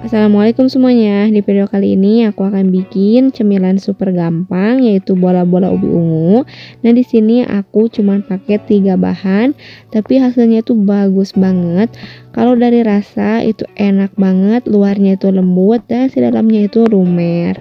Assalamualaikum semuanya. Di video kali ini aku akan bikin cemilan super gampang, yaitu bola-bola ubi ungu. Nah di sini aku cuman pakai 3 bahan, tapi hasilnya itu bagus banget. Kalau dari rasa itu enak banget, luarnya itu lembut dan si dalamnya itu lumer.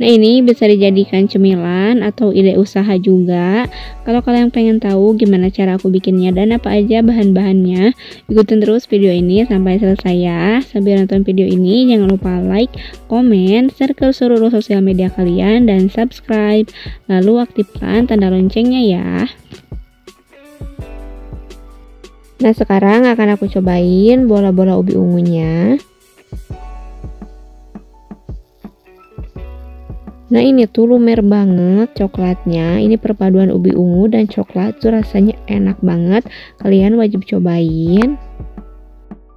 Nah ini bisa dijadikan cemilan atau ide usaha juga. Kalau kalian pengen tahu gimana cara aku bikinnya dan apa aja bahan-bahannya, ikutin terus video ini sampai selesai ya. Sambil nonton video ini jangan lupa like, komen, share ke seluruh sosial media kalian dan subscribe. Lalu aktifkan tanda loncengnya ya. Nah sekarang akan aku cobain bola-bola ubi ungunya. Nah ini tuh lumer banget coklatnya. Ini perpaduan ubi ungu dan coklat tuh rasanya enak banget. Kalian wajib cobain.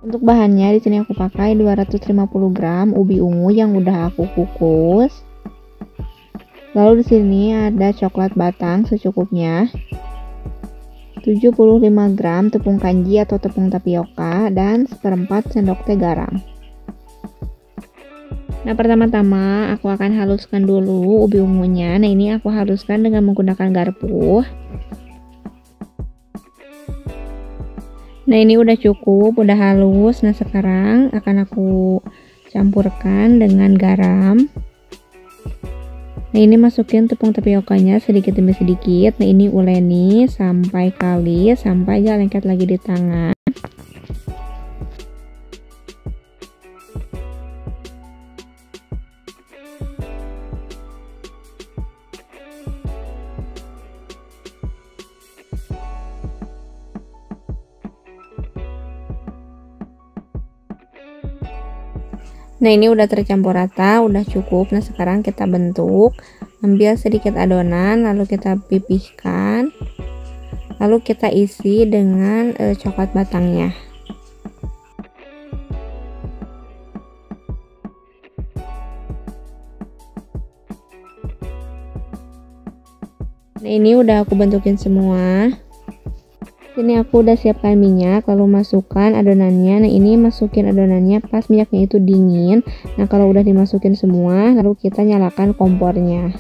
Untuk bahannya di sini aku pakai 250 gram ubi ungu yang udah aku kukus. Lalu di sini ada coklat batang secukupnya. 75 gram tepung kanji atau tepung tapioka dan 1/4 sendok teh garam. Nah pertama-tama aku akan haluskan dulu ubi ungunya. Nah ini aku haluskan dengan menggunakan garpu. Nah ini udah cukup, udah halus. Nah sekarang akan aku campurkan dengan garam. Nah ini masukin tepung tapiokanya sedikit demi sedikit. Nah ini uleni sampai kalis, sampai aja lengket lagi di tangan. Nah ini udah tercampur rata, udah cukup. Nah sekarang kita bentuk, ambil sedikit adonan lalu kita pipihkan, lalu kita isi dengan coklat batangnya. Nah ini udah aku bentukin semua. Ini aku udah siapkan minyak, lalu masukkan adonannya. Nah ini masukin adonannya pas minyaknya itu dingin. Nah kalau udah dimasukin semua, lalu kita nyalakan kompornya.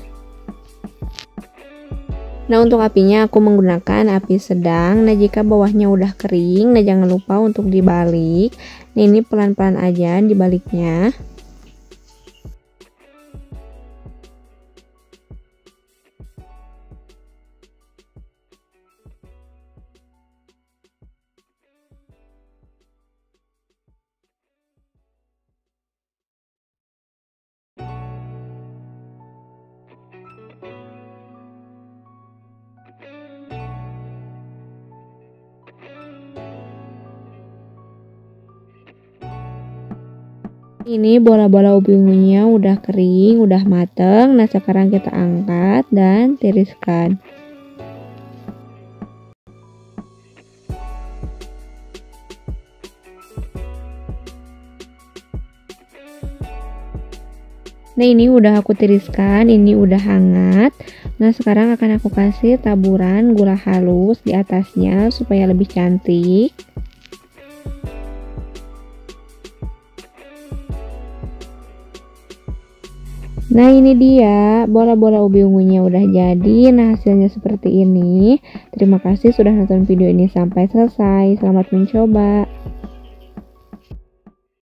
Nah untuk apinya aku menggunakan api sedang. Nah jika bawahnya udah kering, nah jangan lupa untuk dibalik. Nah ini pelan-pelan aja dibaliknya. Ini bola-bola ubi ungunya udah kering, udah mateng. Nah sekarang kita angkat dan tiriskan. Nah ini udah aku tiriskan, ini udah hangat. Nah sekarang akan aku kasih taburan gula halus di atasnya supaya lebih cantik. Nah ini dia bola-bola ubi ungunya udah jadi. Nah hasilnya seperti ini. Terima kasih sudah nonton video ini sampai selesai. Selamat mencoba.